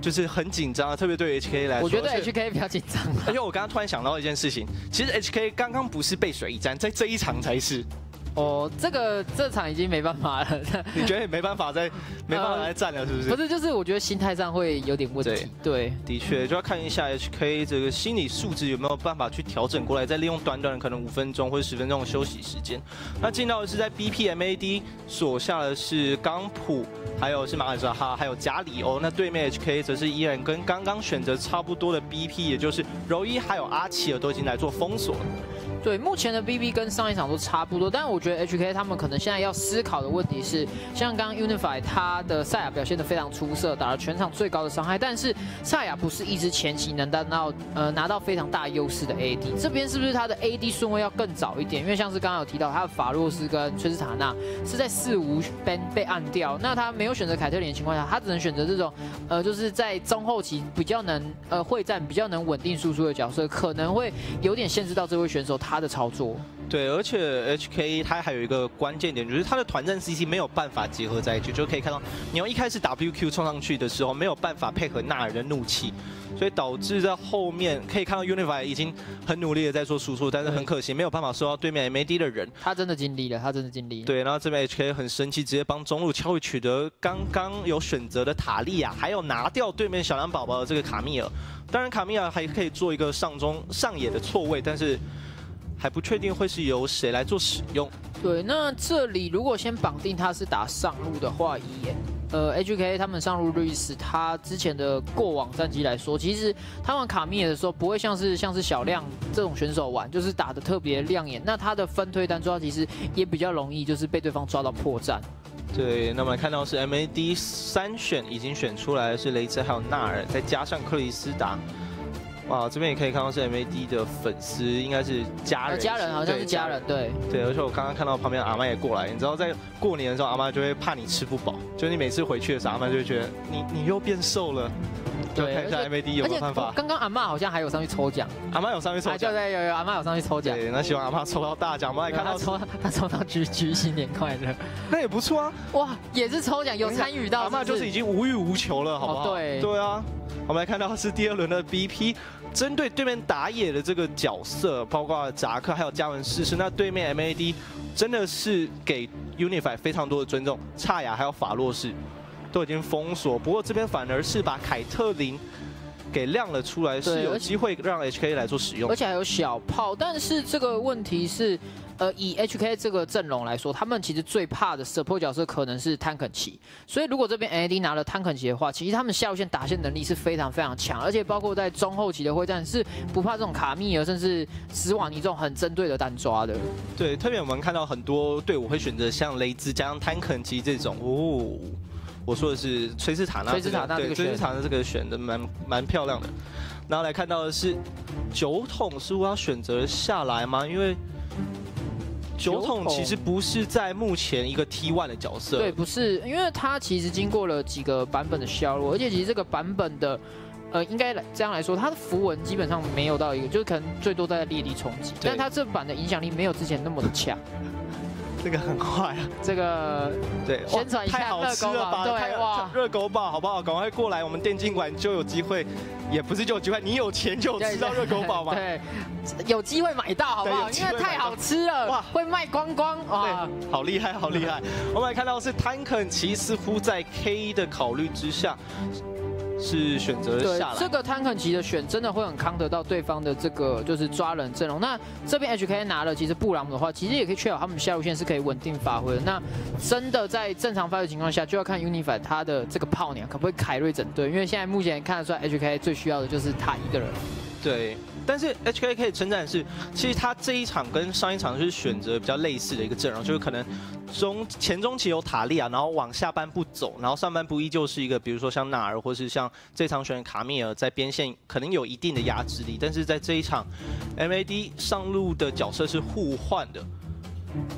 就是很紧张啊，特别对 HK 来说，我觉得 HK 比较紧张。而且我刚刚突然想到一件事情，其实 HK 刚刚不是背水一战，在这一场才是。哦，这场已经没办法了。你觉得也没办法再战了，是不是？不是，就是我觉得心态上会有点问题。对，的确就要看一下 HK 这个心理素质有没有办法去调整过来，再利用短短的可能5分钟或者10分钟的休息时间。那进到的是在 BPMAD 所下的是刚普，还有是马尔扎哈，还有加里欧。那对面 HK 则是依然跟刚刚选择差不多的 BP， 也就是柔一还有阿奇尔都已经来做封锁了。对，目前的 BB 跟上一场都差不多，但我觉得 HK 他们可能现在要思考的问题是，像刚 Unify 他的赛亚表现得非常出色，打了全场最高的伤害，但是赛亚不是一直前期能拿到非常大优势的 AD， 这边是不是他的 AD 顺位要更早一点？因为像是刚刚有提到他的法洛斯跟崔斯塔纳是在4-5 被按掉，那他没有选择凯特琳的情况下，他只能选择这种就是在中后期比较能会战比较能稳定输出的角色，可能会有点限制到这位选手他的操作。对，而且 HK 它还有一个关键点，就是它的团战 CC 没有办法结合在一起，就可以看到你要一开始 WQ 冲上去的时候，没有办法配合纳尔的怒气，所以导致在后面可以看到 Unify 已经很努力的在做输出，但是很可惜没有办法收到对面 MAD 的人。他真的尽力了。对，然后这边 HK 很生气，直接帮中路Chawy取得刚刚有选择的塔利亚，还有拿掉对面小蓝宝宝的这个卡米尔。当然卡米尔还可以做一个上野的错位，但是还不确定会是由谁来做使用。对，那这里如果先绑定他是打上路的话，HKA 他们上路 Riris 他之前的过往战绩来说，其实他们卡米尔的时候不会像是小亮这种选手玩，就是打得特别亮眼。那他的分推单抓其实也比较容易，就是被对方抓到破绽。对，那我们看到是 MAD 3选已经选出来的是雷兹还有纳尔，再加上克里斯达。哇，这边也可以看到是 MAD 的粉丝，应该是家人，好像是家人，对。而且我刚刚看到旁边阿嬤也过来，你知道在过年的时候，阿嬤就会怕你吃不饱，就你每次回去的时候，阿嬤就会觉得你又变瘦了。对，看一下 MAD 有没有办法。刚刚阿嬤好像还有上去抽奖，阿嬤有上去抽奖，阿嬤有上去抽奖。对，那希望阿嬤抽到大奖，我们来看到她抽到橘新年快乐，那也不错啊。哇，也是抽奖有参与到，阿嬤就是已经无欲无求了，好不好？对，对啊。我们来看到是第2轮的 BP， 针对对面打野的这个角色，包括扎克还有嘉文士师。那对面 MAD 真的是给 Unify 非常多的尊重，差雅还有法洛士都已经封锁，不过这边反而是把凯特琳给亮了出来，是有机会让 HK 来做使用，而且还有小炮。但是这个问题是，以 HK 这个阵容来说，他们其实最怕的 support 角色可能是探肯奇，所以如果这边 MAD 拿了探肯奇的话，其实他们下路线打线能力是非常非常强，而且包括在中后期的会战是不怕这种卡密尔甚至斯瓦尼这种很针对的单抓的。对，特别我们看到很多队伍会选择像雷兹加上探肯奇这种哦。我说的是崔斯塔纳，崔斯塔纳这个选的蛮漂亮的。然后来看到的是酒桶似乎要选择下来吗？因为酒桶其实不是在目前一个 T1 的角色，对，不是，因为它其实经过了几个版本的削弱，而且其实这个版本的。应该这样来说，它的符文基本上没有到一个，就是可能最多在烈地冲击，但它这版的影响力没有之前那么的强。这个很坏啊！这个对，宣传一下热狗堡，对哇，热狗堡好不好？赶快过来，我们电竞馆就有机会，也不是就有机会，你有钱就有吃到热狗堡嘛。对，有机会买到好不好？因为太好吃了，哇，会卖光光啊！好厉害，好厉害！我们来看到是坦肯奇似乎在 K 的考虑之下。是选择下来，这个坦肯奇的选真的会很扛得到对方的这个就是抓人阵容。那这边 HK 拿了，其实布朗的话，其实也可以确保他们下路线是可以稳定发挥的。那真的在正常发挥情况下，就要看 Unify 他的这个炮鸟可不可以凯瑞整队，因为现在目前看得出来 HK 最需要的就是他一个人。对，但是 HK 可以称赞的是，其实他这一场跟上一场是选择比较类似的一个阵容，就是可能前中期有塔利亚，然后往下半部走，然后上半部依旧是一个，比如说像纳尔或是像这场选卡米尔在边线可能有一定的压制力，但是在这一场 MAD 上路的角色是互换的。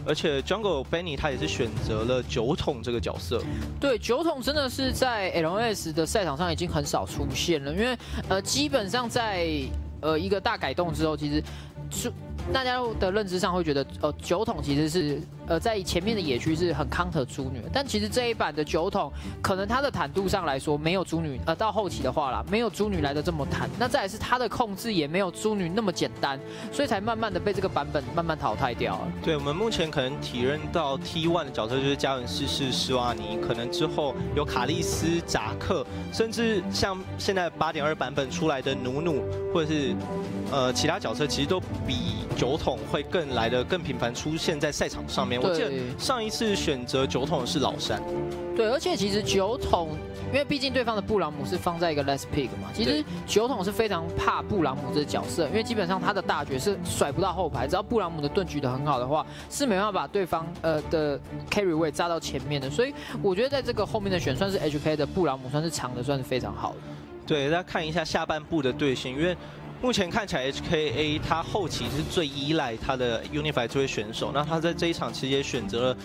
而且 Jungle Benny 他也是选择了酒桶这个角色。对，酒桶真的是在 LMS 的赛场上已经很少出现了，因为基本上在一个大改动之后，其实大家的认知上会觉得酒桶其实是在前面的野区是很 counter 猪女的，但其实这一版的酒桶可能它的坦度上来说没有猪女，到后期的话啦，没有猪女来的这么坦，那再来是它的控制也没有猪女那么简单，所以才慢慢的被这个版本慢慢淘汰掉了。对，我们目前可能体认到 T1 的角色就是加文士士、施瓦尼，可能之后有卡利斯、扎克，甚至像现在 8.2 版本出来的努努或者是其他角色，其实都比酒桶会更来的更频繁出现在赛场上面。 我记得上一次选择酒桶是老山，对，而且其实酒桶，因为毕竟对方的布朗姆是放在一个 less pick 嘛，其实酒桶是非常怕布朗姆这角色，因为基本上他的大绝是甩不到后排，只要布朗姆的盾举得很好的话，是没办法把对方的 carry 位炸到前面的，所以我觉得在这个后面的选算是 HK 的布朗姆算是长的，算是非常好的。对，大家看一下下半部的队形，因为 目前看起来 ，HKA 他后期是最依赖他的 Unify 这位选手。那他在这一场其实也选择了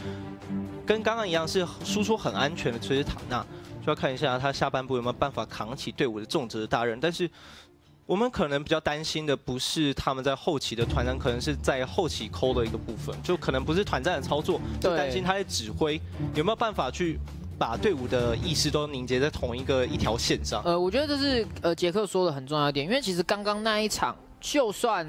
跟刚刚一样是输出很安全的垂直塔纳，就要看一下他下半部有没有办法扛起队伍的重责的大任。但是我们可能比较担心的不是他们在后期的团战，可能是在后期抠的一个部分，就可能不是团战的操作，就担心他在指挥有没有办法去 把队伍的意识都凝结在同一条线上。我觉得这是杰克说的很重要一点，因为其实刚刚那一场，就算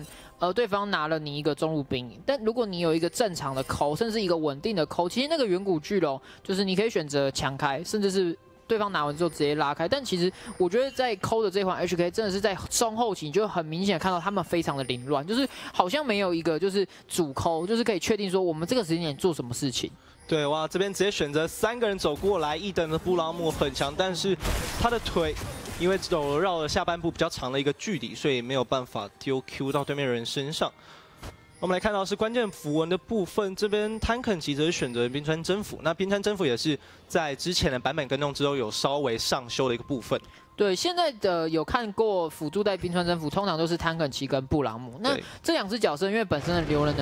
对方拿了你一个中路兵，但如果你有一个正常的抠，甚至一个稳定的抠，其实那个远古巨龙就是你可以选择强开，甚至是 对方拿完之后直接拉开，但其实我觉得在抠的这款 HK 真的是在中后期，你就很明显看到他们非常的凌乱，就是好像没有一个就是主抠，就是可以确定说我们这个时间点做什么事情。对，哇，这边直接选择3个人走过来，一等的布朗姆很强，但是他的腿因为走绕了下半部比较长的一个距离，所以没有办法丢 Q 到对面人身上。 我们来看到是关键符文的部分，这边坦肯其实选择冰川征服，那冰川征服也是在之前的版本跟动之后有稍微上修的一个部分。 对，现在的有看过辅助带冰川征服，通常都是坦肯奇跟布朗姆。那这两只角色因为本身的流人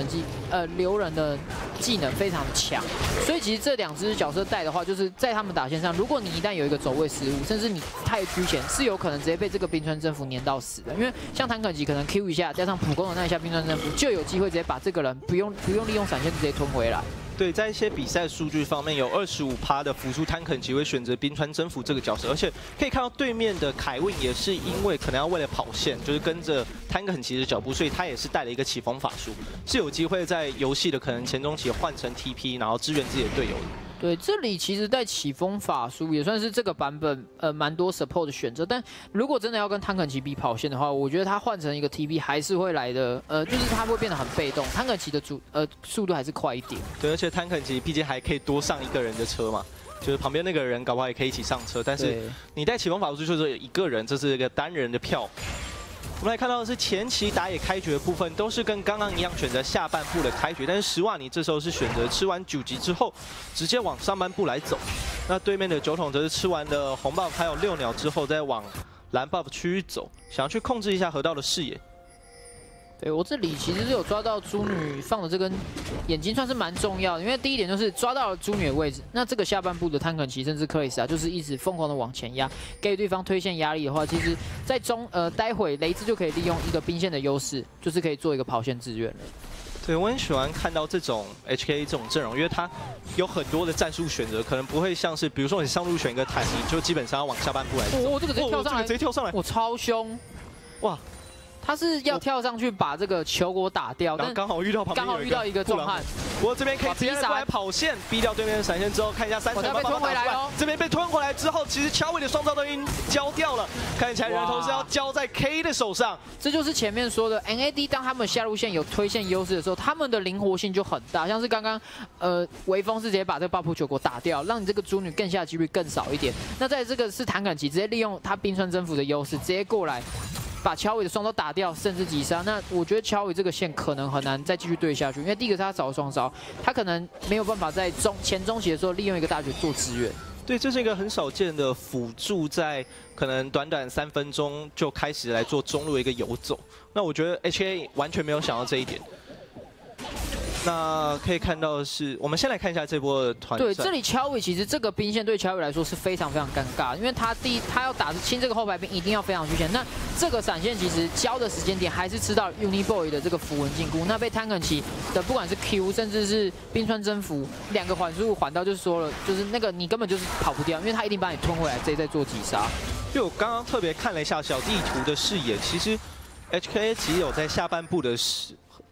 的技能非常强，所以其实这两只角色带的话，就是在他们打线上，如果你一旦有一个走位失误，甚至你太居前，是有可能直接被这个冰川征服粘到死的。因为像坦肯奇可能 Q 一下，加上普攻的那一下冰川征服，就有机会直接把这个人不用利用闪现直接吞回来。 对，在一些比赛数据方面，有25%的辅助坦肯奇会选择冰川征服这个角色，而且可以看到对面的凯文也是因为可能要为了跑线，就是跟着坦肯奇的脚步，所以他也是带了一个起风法术，是有机会在游戏的可能前中期换成 TP， 然后支援自己的队友的。 对，这里其实在起风法术也算是这个版本蛮多 support 的选择，但如果真的要跟坦肯奇比跑线的话，我觉得他换成一个 TP 还是会来的，就是他会变得很被动，坦肯奇的速度还是快一点。对，而且坦肯奇毕竟还可以多上1个人的车嘛，就是旁边那个人搞不好也可以一起上车，但是你带起风法术就是1个人，这是一个单人的票。 我们来看到的是前期打野开局的部分，都是跟刚刚一样选择下半部的开局，但是施瓦尼这时候是选择吃完9级之后，直接往上半部来走。那对面的酒桶则是吃完了红 buff 还有6鸟之后，再往蓝 buff 区域走，想要去控制一下河道的视野。 对我这里其实是有抓到猪女放的这根眼睛，算是蛮重要的。因为第一点就是抓到了猪女的位置，那这个下半部的坦肯奇甚至克里斯啊，就是一直疯狂的往前压，给对方推线压力的话，其实在待会雷兹就可以利用一个兵线的优势，就是可以做一个跑线支援了。对我很喜欢看到这种 HKA 这种阵容，因为它有很多的战术选择，可能不会像是比如说你上路选一个坦，你就基本上要往下半部来走。这个直接跳上来，我超凶，哇！ 他是要跳上去把这个球给我打掉，但刚好遇到一个壮汉。不过这边可以直接过来跑线，逼掉对面的闪现之后，看一下3层被吞回来哦。这边被吞回来之后，其实Chawy的双招都已经交掉了，看起来人头是要交在 K 的手上。这就是前面说的 MAD， 当他们下路线有推线优势的时候，他们的灵活性就很大。像是刚刚微风是直接把这个爆破球给我打掉，让你这个猪女更下几率更少一点。那在这个是坦肯奇直接利用他冰川征服的优势，直接过来 把Chawy的双招打掉，甚至击杀。那我觉得Chawy这个线可能很难再继续对下去，因为第一个是他少了双招，他可能没有办法在前中期的时候利用一个大绝做支援。对，这是一个很少见的辅助，在可能短3分钟就开始来做中路一个游走。那我觉得HKA完全没有想到这一点。那可以看到的是，我们先来看一下这波的团战。对，这里 Chawy 其实这个兵线对 Chawy 来说是非常非常尴尬，因为他要打清这个后排兵，一定要非常局限。那这个闪现其实交的时间点还是吃到 Uniboy 的这个符文禁锢，那被摊肯奇的不管是 Q 甚至是冰川征服两个缓速缓到，就是说了，就是那个你根本就是跑不掉，因为他一定把你吞回来，直接再做击杀。就我刚刚特别看了一下小地图的视野，其实 HKA 其实有在下半部的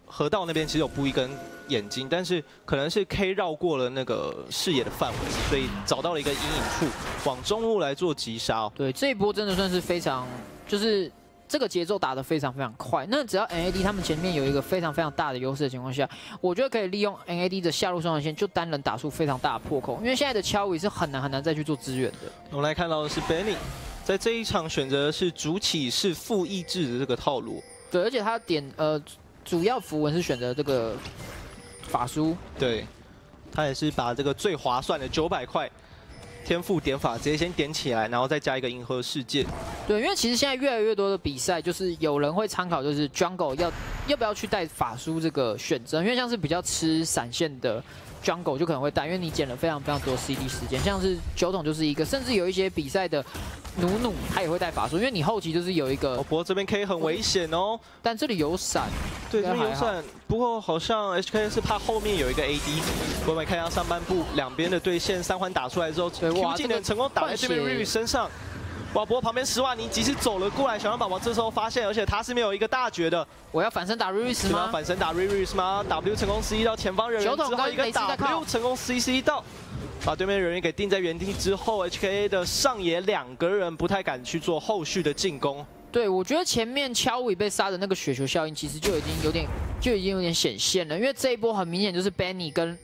河道那边其实有布一根眼睛，但是可能是 K 绕过了那个视野的范围，所以找到了一个阴影处，往中路来做击杀、哦。对，这一波真的算是非常，就是这个节奏打得非常非常快。那只要 NAD 他们前面有一个非常非常大的优势的情况下，我觉得可以利用 NAD 的下路双人线，就单人打出非常大的破口，因为现在的Chawy是很难再去做支援的。我们来看到的是 Benny 在这一场选择的是主起式负抑制的这个套路。对，而且他点主要符文是选择这个法书，对，他也是把这个最划算的900块天赋点法直接先点起来，然后再加一个银河世界。对，因为其实现在越来越多的比赛，就是有人会参考，就是 Jungle 要不要去带法书这个选择，因为像是比较吃闪现的 Jungle 就可能会带，因为你减了非常非常多 CD 时间，像是酒桶就是一个，甚至有一些比赛的。 努他也会带法术，因为你后期就是有一个。不过这边 K 很危险哦，但这里有闪。对，这里有闪。不过好像 HK 是怕后面有一个 AD。我们看一下上半部两边的对线，三环打出来之后，哇，技能成功打在这边 Riris 身上。哇，不过旁边施瓦尼及时走了过来，小羊宝宝这时候发现，而且他是没有一个大绝的。我要反身打 Riris 吗？反身打 Riris 吗 ？W 成功 CC 到前方人员之后，一个 W 成功 CC 到。 把对面人员给定在原地之后 ，HKA 的上野两个人不太敢去做后续的进攻。对，我觉得前面Chawy被杀的那个雪球效应，其实就已经有点显现了，因为这一波很明显就是 Benny 跟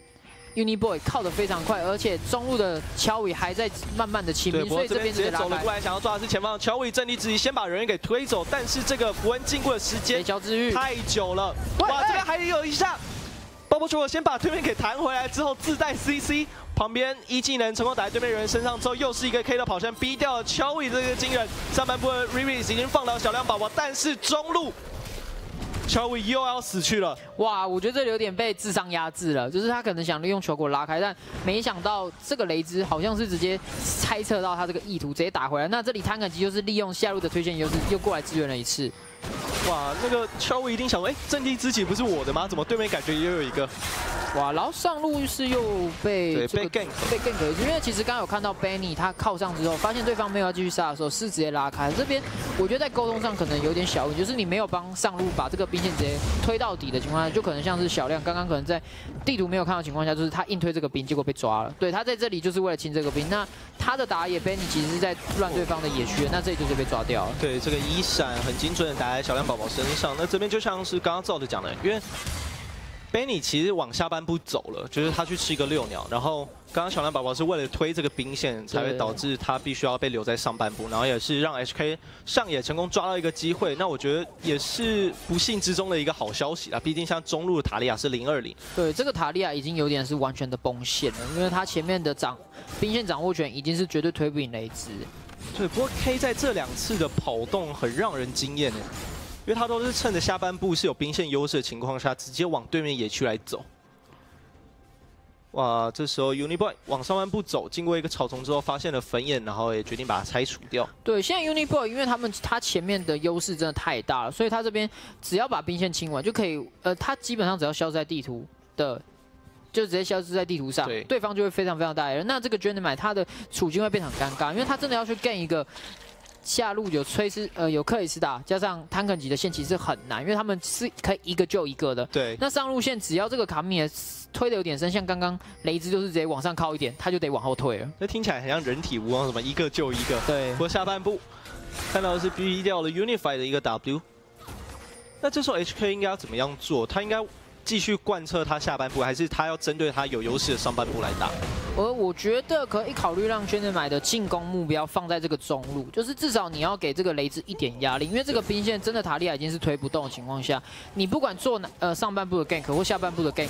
Uniboy 靠得非常快，而且中路的Chawy还在慢慢的清兵，所以这边直接走了过来，想要抓的是前方Chawy阵地之一，先把人员给推走，但是这个符文禁锢的时间太久了，哇，这边还有一下。 包包球我先把对面给弹回来之后，自带 CC， 旁边一技能成功打在对面人身上之后，又是一个 K 的跑身逼掉了Chawy这个惊人。上半部的 Riris 已经放倒小亮宝宝，但是中路Chawy又要死去了。哇，我觉得这里有点被智商压制了，就是他可能想利用球果拉开，但没想到这个雷之好像是直接猜测到他这个意图，直接打回来。那这里摊肯吉就是利用下路的推线优势，又过来支援了一次。 哇，那个Chawy一定想说，哎，阵地之己不是我的吗？怎么对面感觉也有一个？哇，然后上路是又被被gank，因为其实刚刚有看到 Benny 他靠上之后，发现对方没有要继续杀的时候，是直接拉开。这边我觉得在沟通上可能有点小问题，就是你没有帮上路把这个兵线直接推到底的情况下，就可能像是小亮刚刚可能在地图没有看到的情况下，就是他硬推这个兵，结果被抓了。对他在这里就是为了清这个兵，那他的打野 Benny 其实是在乱对方的野区，那这里就是被抓掉了。对，这个一闪很精准的打在小亮宝宝 身上，那这边就像是刚刚照着讲的，因为 Benny 其实往下半部走了，就是他去吃一个遛鸟，然后刚刚小蓝宝宝是为了推这个兵线，才会导致他必须要被留在上半部，然后也是让 HK 上野成功抓到一个机会，那我觉得也是不幸之中的一个好消息啦，毕竟像中路的塔利亚是020，对，这个塔利亚已经有点是完全的崩线了，因为他前面的兵线掌握权已经是绝对推不赢雷兹。对，不过 K 在这两次的跑动很让人惊艳诶。 因为他都是趁着下半部是有兵线优势的情况下，直接往对面野区来走。哇，这时候 Uniboy 往上半部走，经过一个草丛之后，发现了粉眼，然后也决定把它拆除掉。对，现在 Uniboy 因为他前面的优势真的太大了，所以他这边只要把兵线清完就可以，他基本上只要消失在地图的。 就直接消失在地图上， 对方就会非常非常大。那这个 Gemini 他的处境会变得很尴尬，因为他真的要去干一个下路有克里斯达加上摊肯吉的线，其实很难，因为他们是可以一个救一个的。对，那上路线只要这个卡米尔推的有点深，像刚刚雷兹就是直接往上靠一点，他就得往后退了。那听起来很像人体蜈蚣，什么一个救一个。对，不过下半部看到的是逼掉了 Unify 的一个 W。那这时候 HK 应该要怎么样做？他应该 继续贯彻他下半部，还是他要针对他有优势的上半部来打？而我觉得可以考虑让Jensen买的进攻目标放在这个中路，就是至少你要给这个雷之一点压力，因为这个兵线真的塔利亚已经是推不动的情况下，你不管做上半部的 gank 或下半部的 gank，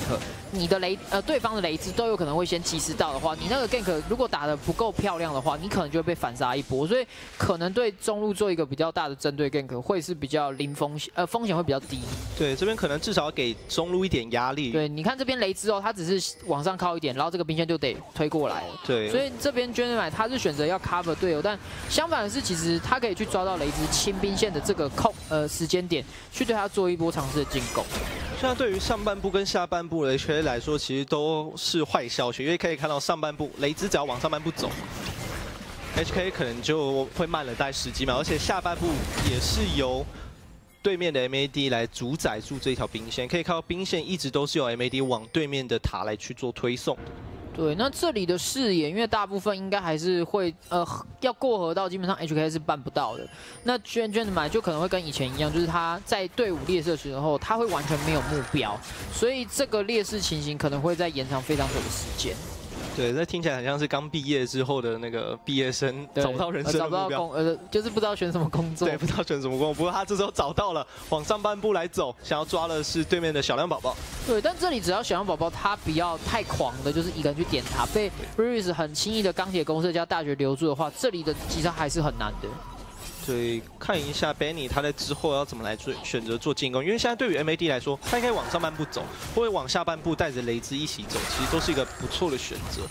你的对方的雷之都有可能会先及时到的话，你那个 gank 如果打得不够漂亮的话，你可能就会被反杀一波，所以可能对中路做一个比较大的针对 gank 会是比较零风险，风险会比较低。对，这边可能至少给中路一点压力。对，你看这边雷之哦，他只是往上靠一点，然后这个兵线就得推过来了。对，所以这边 Jensen 他是选择要 cover 队友，但相反的是，其实他可以去抓到雷之清兵线的这个时间点，去对他做一波尝试的进攻。虽然对于上半部跟下半部的 HKA 来说，其实都是坏消息，因为可以看到上半部雷之只要往上半部走。 HK 可能就会慢了大概10几秒，而且下半部也是由对面的 MAD 来主宰住这条兵线，可以看到兵线一直都是由 MAD 往对面的塔来去做推送。对，那这里的视野，因为大部分应该还是会要过河到，基本上 HK 是办不到的。那Jensen买就可能会跟以前一样，就是他在队伍劣势的时候，他会完全没有目标，所以这个劣势情形可能会再延长非常久的时间。 对，这听起来很像是刚毕业之后的那个毕业生找不到人生的目标，就是不知道选什么工作。对，不知道选什么工作。不过他这时候找到了，往上半步来走，想要抓的是对面的小亮宝宝。对，但这里只要小亮宝宝他不要太狂的，就是一个人去点他，被 Riris 很轻易的钢铁公社加大绝留住的话，这里的击杀还是很难的。 所以看一下 Benny 他在之后要怎么来选择做进攻，因为现在对于 MAD 来说，他应该往上半步走，或者往下半步带着雷之一起走，其实都是一个不错的选择。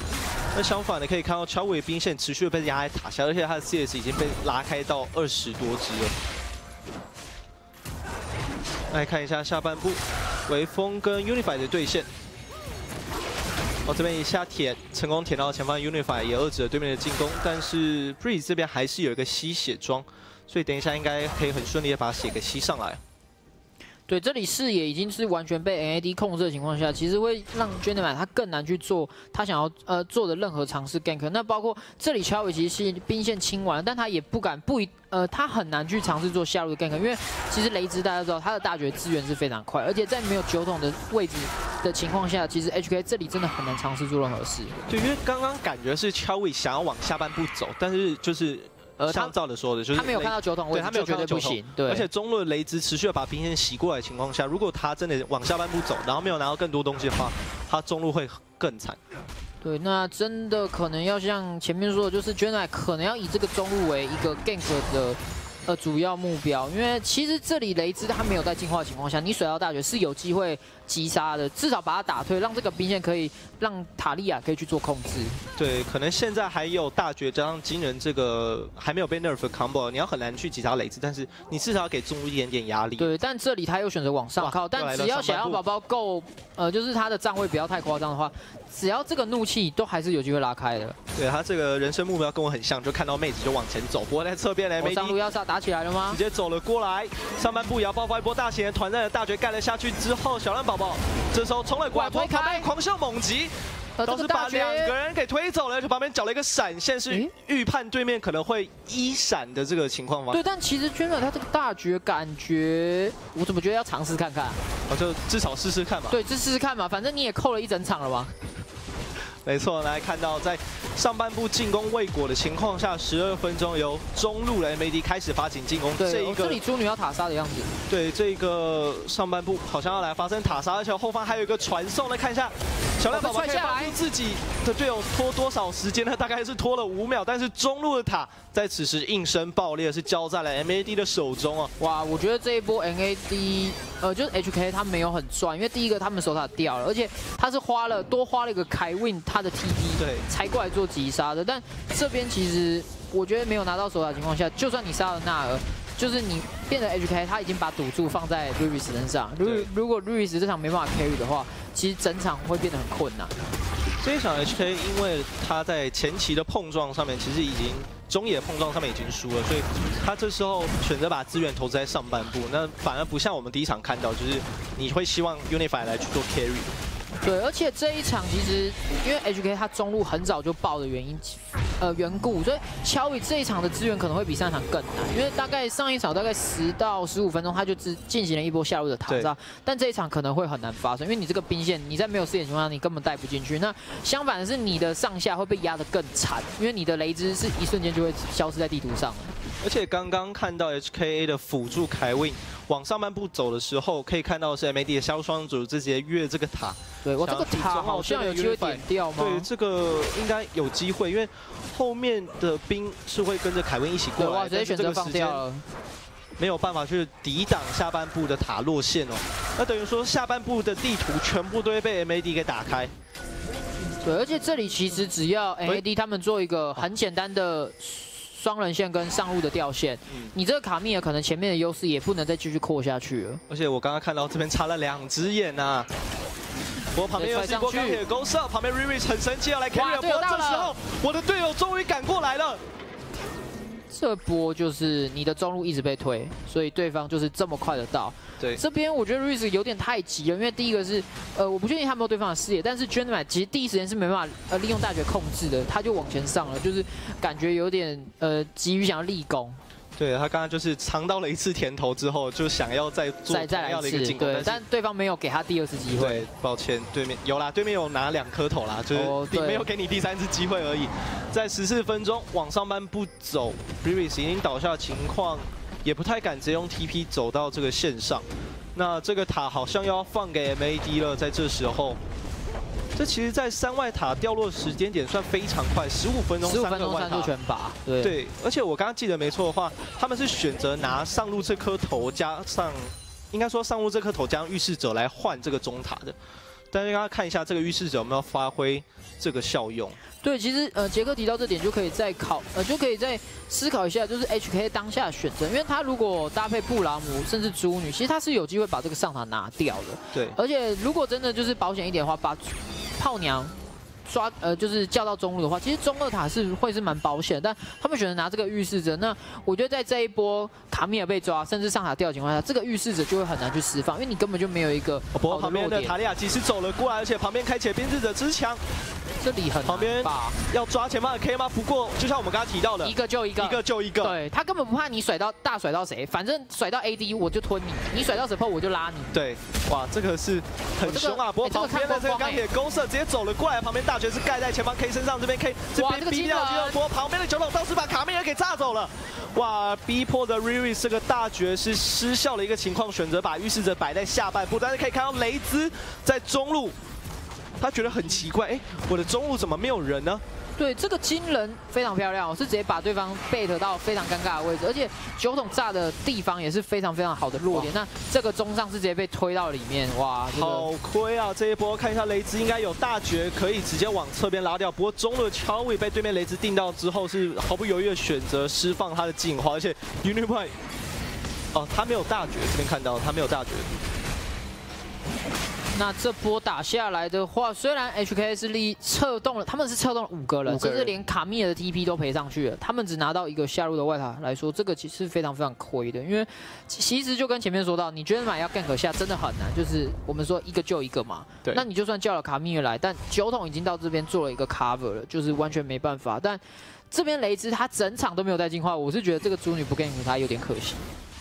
那相反的，可以看到Chawy兵线持续的被压在塔下，而且他的 CS 已经被拉开到20多只了。来看一下下半步，微风跟 Unify 的对线。 哦，这边一下舔，成功舔到前方 Unify， 也遏制了对面的进攻。但是 Breeze 这边还是有一个吸血装，所以等一下应该可以很顺利的把血给吸上来。对，这里视野已经是完全被 MAD 控制的情况下，其实会让 Jensen 他更难去做他想要做的任何尝试 gank。那包括这里 Chawy 其实是兵线清完，但他也不敢他很难去尝试做下路的 gank， 因为其实雷之大家知道他的大绝资源是非常快，而且在没有酒桶的位置的情况下，其实 HK 这里真的很难尝试做任何事。对，因为刚刚感觉是 Chawy 想要往下半步走，但是就是像照的说的，就是他没有看到酒桶位置，对，他没有看到酒桶，对。而且中路的雷之持续的把兵线洗过来的情况下，如果他真的往下半步走，然后没有拿到更多东西的话，他中路会更惨。 对，那真的可能要像前面说的，就是 Jensen 可能要以这个中路为一个 gank 的主要目标，因为其实这里雷之他没有在进化的情况下，你水到大学是有机会击杀的，至少把他打退，让这个兵线可以让塔利亚可以去做控制。对，可能现在还有大绝加上金人这个还没有被 nerf 的 combo， 你要很难去击杀雷之，但是你至少要给中路一点点压力。对，但这里他又选择往上靠，但只要小羊宝宝够，就是他的站位不要太夸张的话。 只要这个怒气都还是有机会拉开的。对他这个人生目标跟我很像，就看到妹子就往前走。不过在侧边呢，上路要打起来了吗？直接走了过来，上半部也要爆发一波大型的团战的大绝盖了下去之后，小浪宝宝这时候冲了过来，推开狂笑猛击，倒是把2个人给推走了，就旁边搅了一个闪现，是预判对面可能会一闪的这个情况吗？对，但其实Jensen他这个大绝感觉，我怎么觉得要尝试看看？我就至少试试看嘛。对，就试试看嘛，反正你也扣了一整场了嘛。 没错，来看到在上半部进攻未果的情况下，12分钟由中路的 MAD 开始发起进攻。对，这里猪女要塔杀的样子。对，这个上半部好像要来发生塔杀，而且后方还有一个传送。来看一下，小亮宝宝可以帮助自己的队友拖多少时间呢？大概是拖了5秒，但是中路的塔在此时应声爆裂，是交在了 MAD 的手中啊！哇，我觉得这一波 MAD。 就是 HK 他没有很赚，因为第一个他们守塔掉了，而且他是多花了一个凯 win 他的 TP 对才过来做击杀的。但这边其实我觉得没有拿到守塔的情况下，就算你杀了纳尔，就是你变成 HK 他已经把赌注放在 Riris 身上。如果 Riris 这场没办法 carry 的话，其实整场会变得很困难。这一场 HK 因为他在前期的碰撞上面其实已经。 中野碰撞上面已经输了，所以他这时候选择把资源投资在上半部，那反而不像我们第一场看到，就是你会希望 Unify 来去做 carry。对，而且这一场其实因为 HK 他中路很早就爆的原因，缘故，所以Chawy这一场的资源可能会比上一场更难，因为大概上一场大概10到15分钟，他就只进行了一波下路的塔杀，但这一场可能会很难发生，因为你这个兵线你在没有视野情况下你根本带不进去。那相反的是你的上下会被压得更惨，因为你的雷之是一瞬间就会消失在地图上。而且刚刚看到 HKA 的辅助凯文往上半步走的时候，可以看到是 MAD 的肖双主直接越这个塔。 对，我这个塔好像有机会点掉吗？对，这个应该有机会，因为后面的兵是会跟着凯文一起过来，直接选择放掉了，没有办法去抵挡下半部的塔落线哦。那等于说下半部的地图全部都会被 MAD 给打开。对，而且这里其实只要 MAD 他们做一个很简单的。 双人线跟上路的掉线，你这个卡密尔可能前面的优势也不能再继续扩下去了。而且我刚刚看到这边插了2只眼啊！我旁边有一波钢铁勾射，旁边 Riris 很生气要来 carry 我。这时候我的队友终于赶过来了。这波就是你的中路一直被推，所以对方就是这么快的到。对，这边我觉得 Riris 有点太急了，因为第一个是我不确定他有没有对方的视野，但是 Jensen 其实第一时间是没办法利用大绝控制的，他就往前上了，就是感觉有点急于想要立功。对他刚刚就是尝到了一次甜头之后，就想要再做同样的一个进攻，对，但对方没有给他第2次机会。对，抱歉，对面有啦，对面有拿2颗头啦，就是没有给你第3次机会而已。在14分钟往上半步走 ，Breeze 已经倒下的情况。 也不太敢直接用 TP 走到这个线上，那这个塔好像要放给 MAD 了。在这时候，这其实，在山外塔掉落时间点算非常快，15分钟3个外塔全拔。对，而且我刚刚记得没错的话，他们是选择拿上路这颗头加上，应该说上路这颗头加上预示者来换这个中塔的。但是大家看一下这个预示者有没有发挥这个效用。 对，其实杰克提到这点，就可以再思考一下，就是 HK 当下的选择，因为他如果搭配布拉姆甚至猪女，其实他是有机会把这个上塔拿掉的。对，而且如果真的就是保险一点的话，把炮娘抓就是叫到中路的话，其实中二塔会是蛮保险，但他们选择拿这个预示者，那我觉得在这一波卡米尔被抓，甚至上塔掉的情况下，这个预示者就会很难去释放，因为你根本就没有一个好的落点。不过旁边的塔利亚其实走了过来，而且旁边开启了编织者之墙。 这里很旁边要抓前方的 K 吗？不过就像我们刚刚提到的，一个救一个，对他根本不怕你甩到谁，反正甩到 AD 我就吞你，你甩到 support 我就拉你。对，哇，这个是很凶啊！不过旁边的这个钢铁勾射直接走了过来，旁边大绝是盖在前方 K 身上，这边 K 这边逼掉巨人波，旁边的九龙倒是把卡梅尔给炸走了。哇，逼迫的 Riris 这个大绝是失效的一个情况，选择把预示者摆在下半部，但是可以看到雷兹在中路。 他觉得很奇怪，哎，我的中路怎么没有人呢？对，这个金人非常漂亮，是直接把对方bait到非常尴尬的位置，而且酒桶炸的地方也是非常非常好的落点。那这个中上是直接被推到里面，哇，好亏啊！这一波看一下雷兹应该有大绝可以直接往侧边拉掉，不过中路的Chawy被对面雷兹定到之后，是毫不犹豫的选择释放他的进化，而且 Unify 哦，他没有大绝，这边看到他没有大绝。 那这波打下来的话，虽然 HK 是他们是策动了5个人，甚至连卡米尔的 TP 都赔上去了，他们只拿到一个下路的外塔来说，这个其实非常非常亏的，因为其实就跟前面说到，你觉得买要 gank 下真的很难，就是我们说一个救一个嘛。对。那你就算叫了卡米尔来，但酒桶已经到这边做了一个 cover 了，就是完全没办法。但这边雷兹他整场都没有带进化，我是觉得这个猪女不 gank 他有点可惜。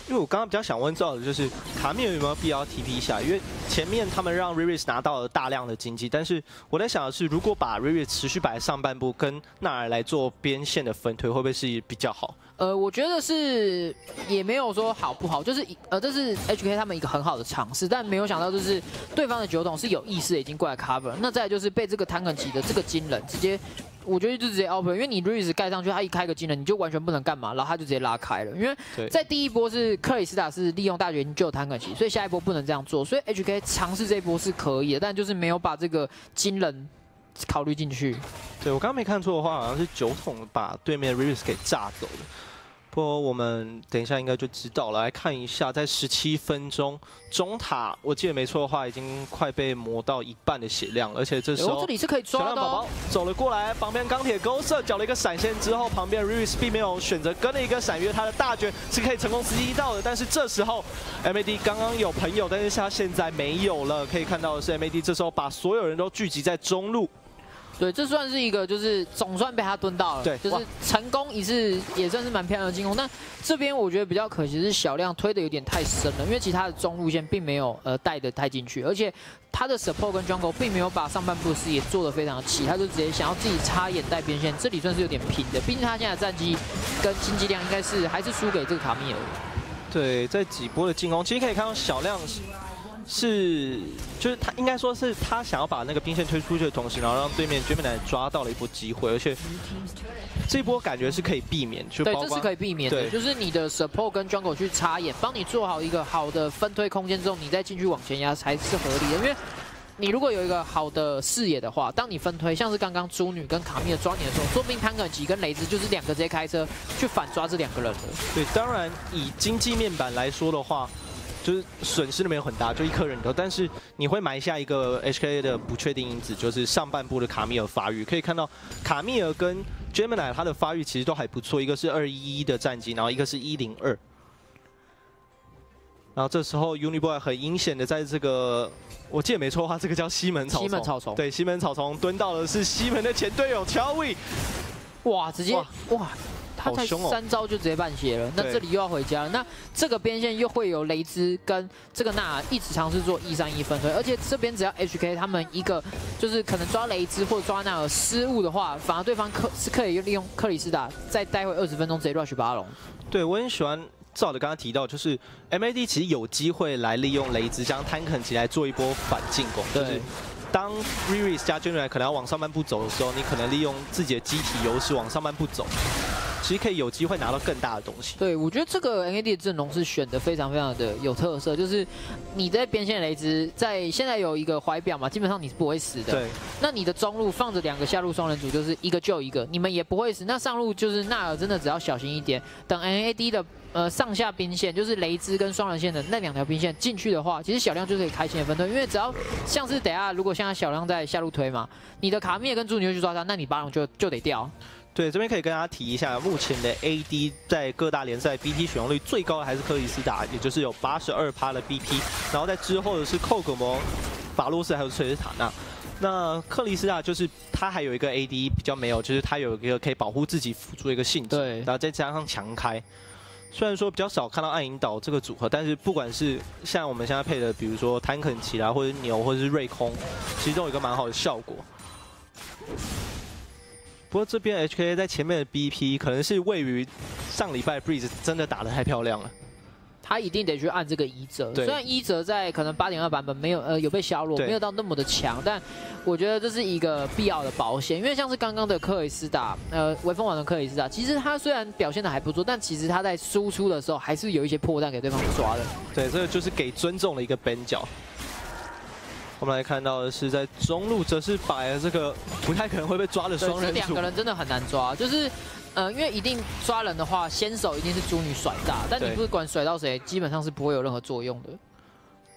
因为我刚刚比较想问到的就是卡米尔有没有必要 TP 一下？因为前面他们让 Riris 拿到了大量的经济，但是我在想的是，如果把 Riris 持续摆上半部，跟纳尔来做边线的分推，会不会是比较好？我觉得是也没有说好不好，就是这是 HK 他们一个很好的尝试，但没有想到就是对方的酒桶是有意识的已经过来 cover， 那再来就是被这个坦肯奇的这个金人直接。 我觉得就直接 open， 因为你 Riris 盖上去，他一开个技能，你就完全不能干嘛，然后他就直接拉开了。因为在第一波是克里斯塔是利用大绝救坦克奇，所以下一波不能这样做。所以 HK 尝试这一波是可以的，但就是没有把这个金人考虑进去。对我刚刚没看错的话，好像是酒桶把对面 Riris 给炸走了。不过我们等一下应该就知道了，来看一下，在17分钟中塔，我记得没错的话，已经快被磨到1半的血量，而且这时候这里是可以抓的。小宝宝走了过来，旁边钢铁勾射搅了一个闪现之后，旁边 Riris 并没有选择跟了一个闪约，他的大绝是可以成功1击到的。但是这时候 MAD 刚刚有朋友，但是他现在没有了。可以看到的是 MAD 这时候把所有人都聚集在中路。对，这算是一个，就是总算被他蹲到了，对，就是成功一次也算是蛮漂亮的进攻。但这边我觉得比较可惜是小亮推的有点太深了，因为其他的中路线并没有带的太进去，而且他的 support 跟 jungle 并没有把上半部的视野做得非常的齐，他就直接想要自己插眼带边线，这里算是有点平的。毕竟他现在的战绩跟经济量应该是还是输给这个卡米尔。对，在几波的进攻，其实可以看到小亮。 是，就是他应该说是他想要把那个兵线推出去的同时，然后让对面 Gemini 抓到了一波机会，而且这一波感觉是可以避免，就对，这是可以避免的，就是你的 support 跟 jungle 去插眼，帮你做好一个好的分推空间之后，你再进去往前压才是合理的，因为。 你如果有一个好的视野的话，当你分推，像是刚刚猪女跟卡米尔抓你的时候，说不定潘肯吉跟雷兹就是两个直接开车去反抓这两个人的。对，当然以经济面板来说的话，就是损失没有很大，就一颗人头，但是你会埋下一个 HKA 的不确定因子，就是上半部的卡米尔发育。可以看到卡米尔跟 Gemini 他的发育其实都还不错，一个是211的战绩，然后一个是102。 然后这时候 Uniboy 很阴险的在这个，我记得没错的话，这个叫西门草丛。西门草丛。对，西门草丛蹲到的是西门的前队友 Chawy。哇，直接哇，他才3招就直接半血了。那这里又要回家了。那这个边线又会有雷兹跟这个娜一直尝试做131分推，而且这边只要 HK 他们一个就是可能抓雷兹或抓娜尔失误的话，反而对方可以利用克里斯达再待会20分钟直接 rush 巴龙。对，我很喜欢。 照的刚刚提到，就是 MAD 其实有机会来利用雷兹将坦肯奇来做一波反进攻。就是当 Riris 加 Jensen 可能要往上半部走的时候，你可能利用自己的机体优势往上半部走，其实可以有机会拿到更大的东西。对，我觉得这个 MAD 的阵容是选的非常非常的有特色，就是你在边线雷兹，在现在有一个怀表嘛，基本上你是不会死的。对，那你的中路放着两个下路双人组，就是一个救一个，你们也不会死。那上路就是纳尔真的只要小心一点，等 MAD 的。 上下兵线就是雷兹跟双人线的那两条兵线进去的话，其实小亮就可以开心的分推，因为只要像是等下如果现在小亮在下路推嘛，你的卡密跟猪牛去抓他，那你巴龙就得掉。对，这边可以跟大家提一下，目前的 AD 在各大联赛 BP 使用率最高的还是克里斯达，也就是有82%的 BP， 然后在之后的是寇格摩、法洛斯还有崔斯塔纳。 那克里斯塔就是他还有一个 AD 比较没有，就是他有一个可以保护自己辅助一个性质，然后再加上强开。 虽然说比较少看到暗影岛这个组合，但是不管是像我们现在配的，比如说坦肯奇啦，或者牛，或者是瑞空，其实都有一个蛮好的效果。不过这边 HKA 在前面的 BP 可能是位于上礼拜 Breeze 真的打得太漂亮了，他一定得去按这个一折。虽然一折在可能 8.2 版本没有有被削弱，没有到那么的强，但我觉得这是一个必要的保险，因为像是刚刚的克里斯塔，微风王的克里斯塔，其实他虽然表现的还不错，但其实他在输出的时候还是有一些破绽给对方抓的。对，这个就是给尊重的一个边角。我们来看到的是在中路，则是摆了这个不太可能会被抓的双人组。两个人真的很难抓，就是。 因为一定抓人的话，先手一定是猪女甩大，但你不管甩到谁，基本上是不会有任何作用的。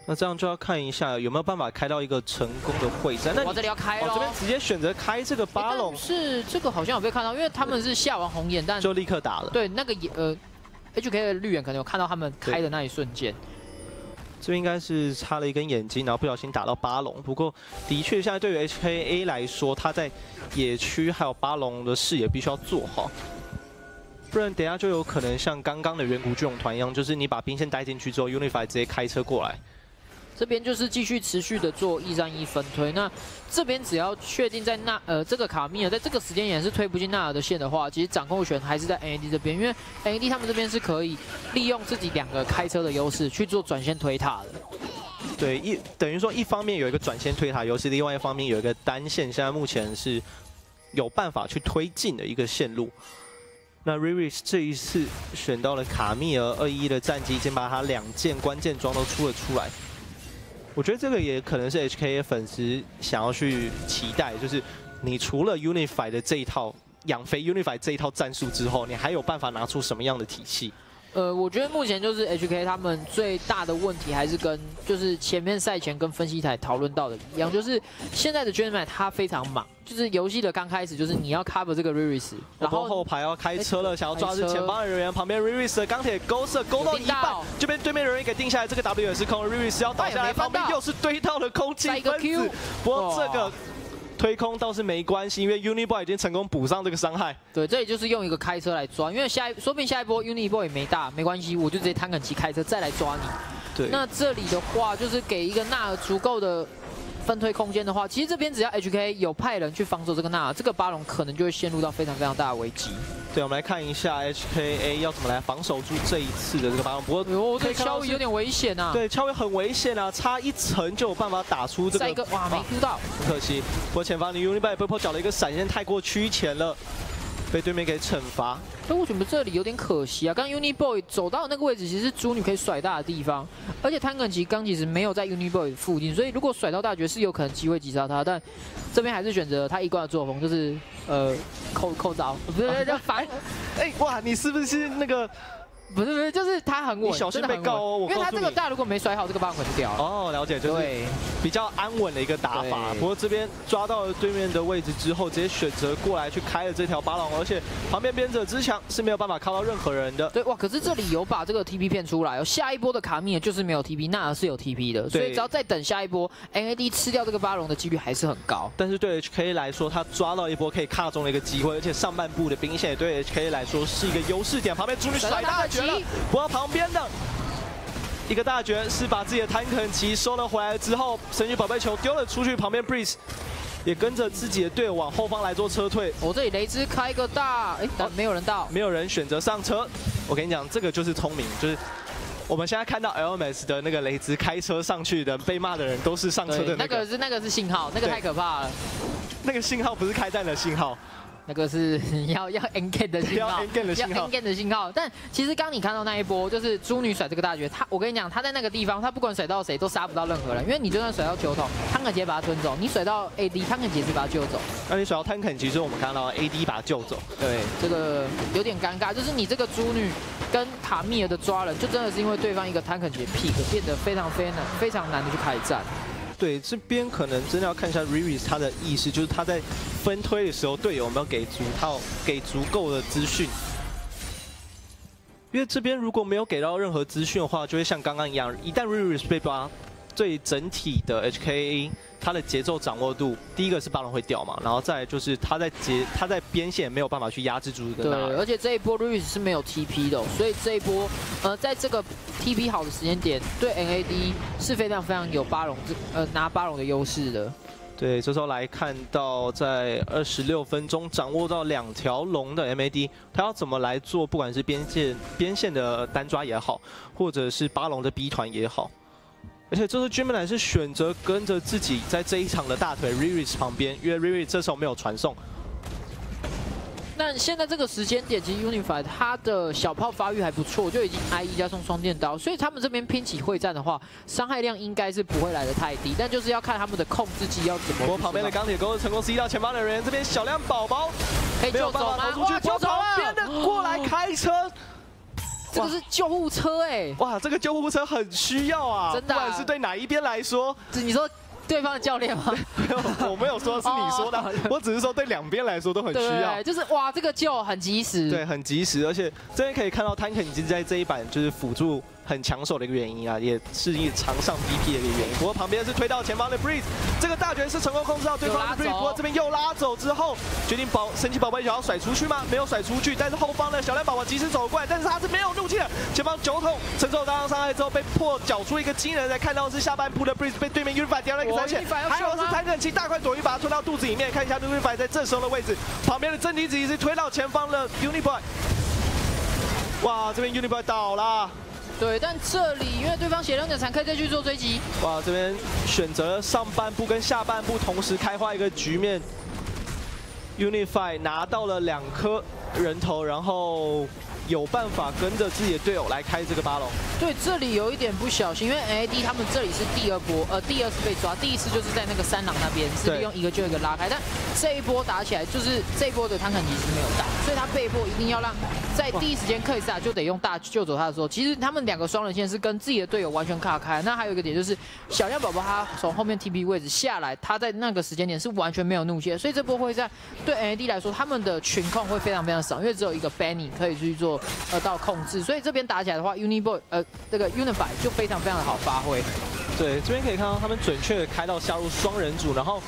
那这样就要看一下有没有办法开到一个成功的会战。那我这里要开了，这边直接选择开这个巴龙。是这个好像有被看到，因为他们是下完红眼，但就立刻打了。对，那个HK 的绿眼可能有看到他们开的那一瞬间。 这边应该是插了一根眼睛，然后不小心打到巴龙。不过，的确现在对于 HKA 来说，他在野区还有巴龙的视野必须要做好，不然等下就有可能像刚刚的远古巨龙团一样，就是你把兵线带进去之后 ，Unify 直接开车过来。这边就是继续持续的做131分推。那这边只要确定在这个卡米尔在这个时间点是推不进纳尔的线的话，其实掌控权还是在 MAD 这边，因为 MAD 他们这边是可以利用自己两个开车的优势去做转线推塔的。对，等于说一方面有一个转线推塔优势，另外一方面有一个单线，现在目前是有办法去推进的一个线路。 那 Riris 这一次选到了卡米尔211的战绩，已经把他2件关键装都出了出来。 我觉得这个也可能是 HKA 粉丝想要去期待，就是你除了 Unify 的这一套养肥 Unify 这一套战术之后，你还有办法拿出什么样的体系？我觉得目前就是 HK 他们最大的问题还是跟就是前面赛前跟分析台讨论到的一样，就是现在的 Gemini 他非常忙，就是游戏的刚开始就是你要 cover 这个 Riris， 然后后排要开车了，想要抓住前方的人员，旁边 Riris 的钢铁勾射勾到一半，这边对面人员给定下来，这个 W 也是空 ，Riris 要倒下来，旁边又是堆到了空气分子，不过这个。推空倒是没关系，因为 Uniboy 已经成功补上这个伤害。对，这里就是用一个开车来抓，因为说不定下一波 Uniboy 也没大，没关系，我就直接摊肯骑开车再来抓你。对，那这里的话就是给一个纳尔足够的分推空间的话，其实这边只要 HK 有派人去防守这个纳尔，这个巴龙可能就会陷入到非常非常大的危机。 对，我们来看一下 HKA 要怎么来防守住这一次的这个巴龙。不过，对Chawy有点危险啊。对，Chawy很危险啊，差一层就有办法打出这个。再一个，哇，没 Q 到，可惜。不过前方的 Uniboy 被迫缴了一个闪现，太过趋前了，被对面给惩罚。但我觉得这里有点可惜啊，刚 Uniboy 走到那个位置，其实是猪女可以甩大的地方，而且摊梗其实刚其实没有在 Uniboy 附近，所以如果甩到大绝是有可能机会击杀他，但这边还是选择他一贯的作风，就是。 扣招，不是叫反，哎哇，你是不是那个？不是，就是他很稳，你小心被告哦。因为他这个大如果没甩好，这个棒可能掉了。哦，了解，就是比较安稳的一个打法。不过这边抓到了对面的位置之后，直接选择过来去开了这条巴龙，而且旁边边者之墙是没有办法靠到任何人的。对，哇，可是这里有把这个 TP 骗出来哦。下一波的卡米尔就是没有 TP， 那是有 TP 的，所以只要再等下一波 ，NAD 吃掉这个巴龙的几率还是很高。但是对 HK 来说，他抓到一波可以卡中的一个机会，而且上半部的兵线也对 HK 来说是一个优势点。旁边主女甩大绝。 不过旁边的一个大绝是把自己的坦肯奇收了回来之后，神奇宝贝球丢了出去，旁边 Breeze 也跟着自己的队往后方来做车退。我这里雷兹开个大，哎，但没有人到，没有人选择上车。我跟你讲，这个就是聪明，就是。 我们现在看到 LMS 的那个雷兹开车上去的，被骂的人都是上车的那个是信号，那个太可怕了。那个信号不是开战的信号，那个是要 engage 的信号，要 engage 的信号。但其实刚你看到那一波，就是猪女甩这个大绝，我跟你讲，他在那个地方，他不管甩到谁都杀不到任何人，因为你就算甩到球桶，汤肯杰把他吞走；你甩到 AD， 汤肯杰是把他救走。那你甩到汤肯杰，我们看到 AD 把他救走。对，这个有点尴尬，就是你这个猪女。 跟卡米尔的抓人，就真的是因为对方一个坦克杰 pick 变得非常难的去开战。对，这边可能真的要看一下 Riris 他的意识，就是他在分推的时候，队友有没有给足够的资讯。因为这边如果没有给到任何资讯的话，就会像刚刚一样，一旦 Riris 被抓，对整体的 HKA 他的节奏掌握度，第一个是巴龙会掉嘛，然后再来就是他在边线没有办法去压制住这个。对，而且这一波 Riris 是没有 TP 的、哦，所以这一波在这个 TP 好的时间点，对 NAD 是非常有巴龙拿巴龙的优势的。对，这时候来看到在26分钟掌握到2条龙的 MAD， 他要怎么来做？不管是边线的单抓也好，或者是巴龙的 B 团也好。 而且这次 Gemini 是选择跟着自己在这一场的大腿 Riris 旁边，因为 Riris 这时候没有传送。但现在这个时间点，其实 Unify 他的小炮发育还不错，就已经 IE 加上双电刀，所以他们这边拼起会战的话，伤害量应该是不会来得太低，但就是要看他们的控制技要怎么。我旁边的钢铁钩成功 C 到前方的人，这边小亮宝宝可以救走吗？哇，救走了！旁边的过来开车。 这个是救护车哎！哇，这个救护车很需要啊，真的、啊。不管是对哪一边来说，你说对方的教练吗？我没有说是你说的，我只是说对两边来说都很需要。对，就是哇，这个救很及时。对，很及时，而且这边可以看到 Tank 已经在这一版就是辅助很抢手的一个原因啊，也是一常上 BP 的一个原因。不过旁边是推到前方的 Breeze， 这个大绝是成功控制到对方的 Breeze， 不过这边又拉走之后，决定神奇宝贝想要甩出去吗？没有甩出去，但是后方的小蓝宝宝及时走过来，但是他是没有入。 前方酒桶承受大量伤害之后被迫缴出一个惊人，才看到是下半部的 Breeze 被对面 Unify 掉了一个闪现，还有是坦克骑大快朵颐把它吞到肚子里面。看一下 Unify 在这时候的位置，旁边的正敌只是推到前方的 Unify。哇，这边 Unify 倒了。对，但这里因为对方血量的残，可以再去做追击。哇，这边选择上半部跟下半部同时开花一个局面。Unify 拿到了2颗人头，然后。 有办法跟着自己的队友来开这个巴龙。对，这里有一点不小心，因为 MAD 他们这里是第二次被抓，第一次就是在那个三郎那边是利用一个就一个拉开，但这一波打起来就是这一波的汤肯其实没有打，所以他被迫一定要让在第一时间克里斯塔就得用大救走他的时候，其实他们两个双人线是跟自己的队友完全卡开。那还有一个点就是小亮宝宝他从后面 TP 位置下来，他在那个时间点是完全没有怒切，所以这波会战对 MAD 来说，他们的群控会非常少，因为只有一个 Benny 可以去做。 到控制，所以这边打起来的话 ，Uniboy 这个 Unify 就非常好发挥。对，这边可以看到他们准确的开到下入双人组，然后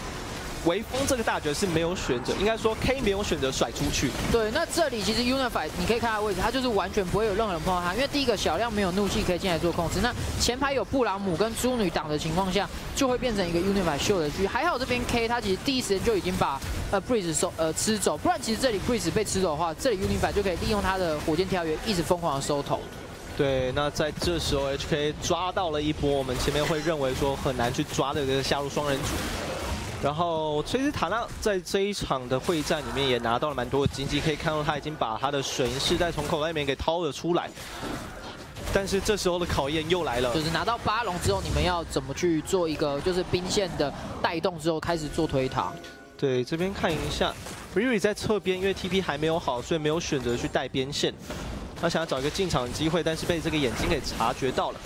微风这个大绝是没有选择，应该说 K 没有选择甩出去。对，那这里其实 Unify 你可以看他的位置，他就是完全不会有任何人碰到他，因为第一个小亮没有怒气可以进来做控制。那前排有布朗姆跟猪女挡的情况下，就会变成一个 Unify 秀的局。还好这边 K 他其实第一时间就已经把Breeze 吃走，不然其实这里 Breeze 被吃走的话，这里 Unify 就可以利用他的火箭跳跃一直疯狂的收头。 对，那在这时候 HK 抓到了一波，我们前面会认为说很难去抓的一个下路双人组。然后崔斯塔纳在这一场的会战里面也拿到了蛮多的经济，可以看到他已经把他的水银世代从口袋里面给掏了出来。但是这时候的考验又来了，就是拿到八龙之后，你们要怎么去做一个就是兵线的带动之后开始做推塔。 对，这边看一下 ，Riris 在侧边，因为 TP 还没有好，所以没有选择去带边线。他想要找一个进场的机会，但是被这个眼睛给察觉到了。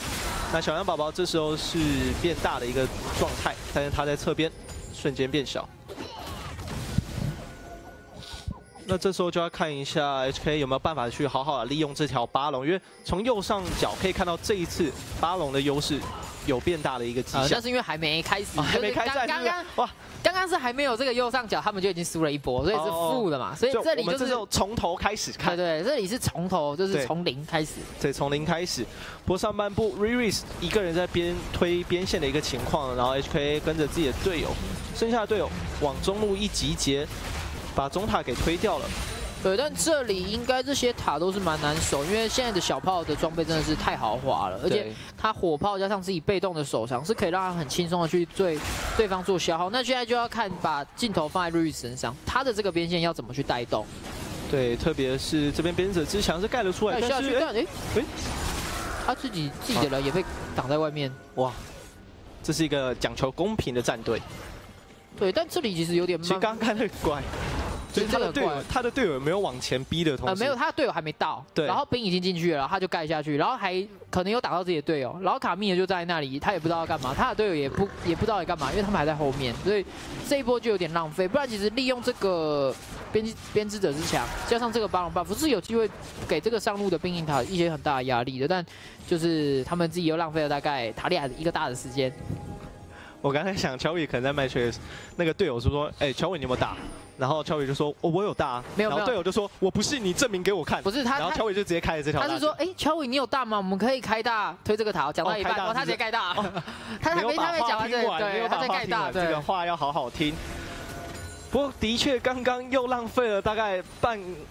那小羊宝宝这时候是变大的一个状态，但是他在侧边瞬间变小。那这时候就要看一下 HK 有没有办法去好好的利用这条巴龙，因为从右上角可以看到这一次巴龙的优势。 有变大的一个迹象，但是因为还没开始，还没开战，刚刚是还没有这个右上角，他们就已经输了一波，所以是负的嘛，所以这里就是从头开始看，对，这里是从头，就是从零开始，对，从零开始。不过上半部 Riris 一个人在边推边线的一个情况，然后 HKA 跟着自己的队友，剩下的队友往中路一集结，把中塔给推掉了。 对，但这里应该这些塔都是蛮难守，因为现在的小炮的装备真的是太豪华了，而且他火炮加上自己被动的手长，是可以让他很轻松的去对对方做消耗。那现在就要看把镜头放在瑞身上，他的这个边线要怎么去带动。对，特别是这边边者之墙是盖了出来，但是他自己的人也被挡在外面。哇，这是一个讲求公平的战队。对，但这里其实有点慢。其实刚刚那个怪。 所以他的队友没有往前逼的同时，没有，他的队友还没到，对，然后兵已经进去了，他就盖下去，然后还可能有打到自己的队友，然后卡密也就在那里，他也不知道要干嘛，他的队友也不知道要干嘛，因为他们还在后面，所以这一波就有点浪费。不然其实利用这个编织者之墙，加上这个巴龙 buff 是有机会给这个上路的兵营塔一些很大的压力的，但就是他们自己又浪费了大概塔利亚一个大的时间。 我刚才想，乔伟可能在卖血，那个队友是说：“哎、欸，乔伟你有没有打？”然后乔伟就说：“哦，我有打。”没有，然后队友就说：“我不信，你证明给我看。”不是他，然后乔伟就直接开了这条。他是说：“哎、欸，乔伟你有大吗？我们可以开大推这个塔。”讲到一半，然后、哦、他直接盖大。哦、他没讲完这，对，他在盖大，这个话要好好听。不过的确，刚刚又浪费了大概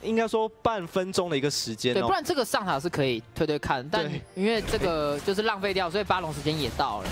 应该说半分钟的一个时间、哦。对，不然这个上塔是可以推推看，但因为这个就是浪费掉，所以巴龙时间也到了。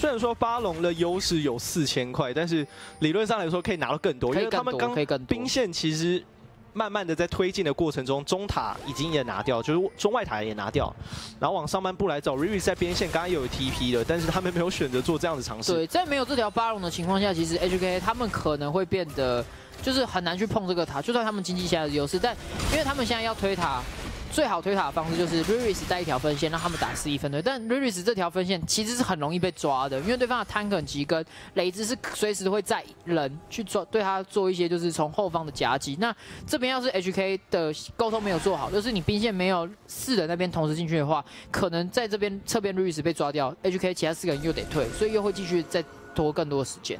虽然说巴龙的优势有4000块，但是理论上来说可以拿到更多，因为他们刚兵线其实慢慢的在推进的过程中，中塔已经也拿掉，就是中外塔也拿掉，然后往上半部来找 Riris 在边线，刚刚也有 TP 了，但是他们没有选择做这样的尝试。对，在没有这条巴龙的情况下，其实 HKA 他们可能会变得就是很难去碰这个塔，就算他们经济下的优势，但因为他们现在要推塔。 最好推塔的方式就是 Riris 带一条分线，让他们打41分推。但 Riris 这条分线其实是很容易被抓的，因为对方的坦克很急跟雷兹是随时会载人去抓，对他做一些就是从后方的夹击。那这边要是 HK 的沟通没有做好，就是你兵线没有4人那边同时进去的话，可能在这边侧边 Riris 被抓掉 ，HK 其他4个人又得退，所以又会继续再拖更多时间。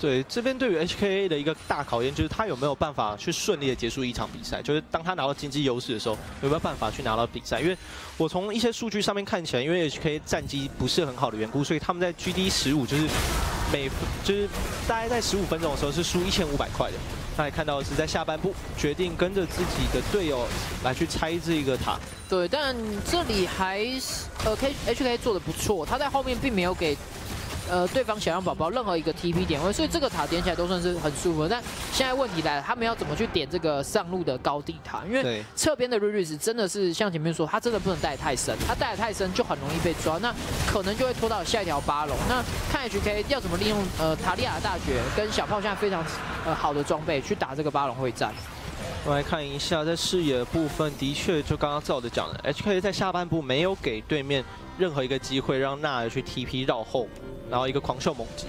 对，这边对于 HKA 的一个大考验就是他有没有办法去顺利的结束一场比赛，就是当他拿到经济优势的时候，有没有办法去拿到比赛？因为我从一些数据上面看起来，因为 HKA 战绩不是很好的缘故，所以他们在 GD15就是大概在15分钟的时候是输1500块的。那也看到的是在下半部决定跟着自己的队友来去拆这个塔。对，但这里还是HKA 做的不错，他在后面并没有给。 对方小羊宝宝任何一个 TP 点位，所以这个塔点起来都算是很舒服。但现在问题来了，他们要怎么去点这个上路的高地塔？因为侧边的 Riris 真的是像前面说，他真的不能带太深，他带得太深就很容易被抓，那可能就会拖到下一条巴龙。那看 HK 要怎么利用塔利亚的大绝跟小炮现在非常好的装备去打这个巴龙会战。 我来看一下，在视野的部分，的确就刚刚照着讲的 ，HK 在下半部没有给对面任何一个机会让纳尔去 TP 绕后，然后一个狂秀猛击。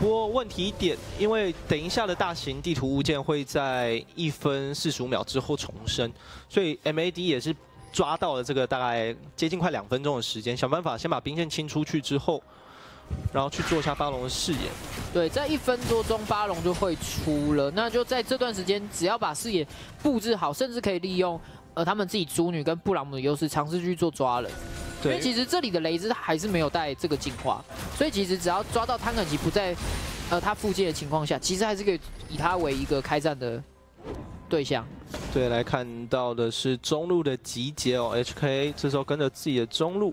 不过问题一点，因为等一下的大型地图物件会在1分45秒之后重生，所以 MAD 也是抓到了这个大概接近快2分钟的时间，想办法先把兵线清出去之后，然后去做一下巴龙的视野。对，在1分多钟巴龙就会出了，那就在这段时间，只要把视野布置好，甚至可以利用他们自己猪女跟布朗姆的优势，尝试去做抓人。 因为其实这里的雷兹还是没有带这个进化，所以其实只要抓到汤肯奇不在他附近的情况下，其实还是可以以他为一个开战的对象。对，来看到的是中路的集结哦 ，HKA 这时候跟着自己的中路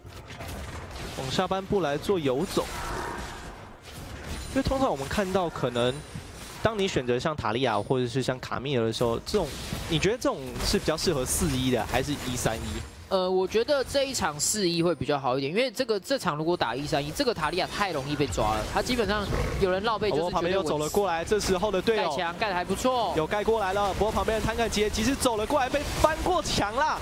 往下半步来做游走，因为通常我们看到可能。 当你选择像塔利亚或者是像卡米尔的时候，这种你觉得这种是比较适合4-1的，还是1-3-1？我觉得这一场4-1会比较好一点，因为这场如果打1-3-1，这个塔利亚太容易被抓了，他基本上有人绕背就是。旁边又走了过来，这时候的队友盖墙盖得还不错，有盖过来了。不过旁边的坦克杰其实走了过来，被翻过墙啦。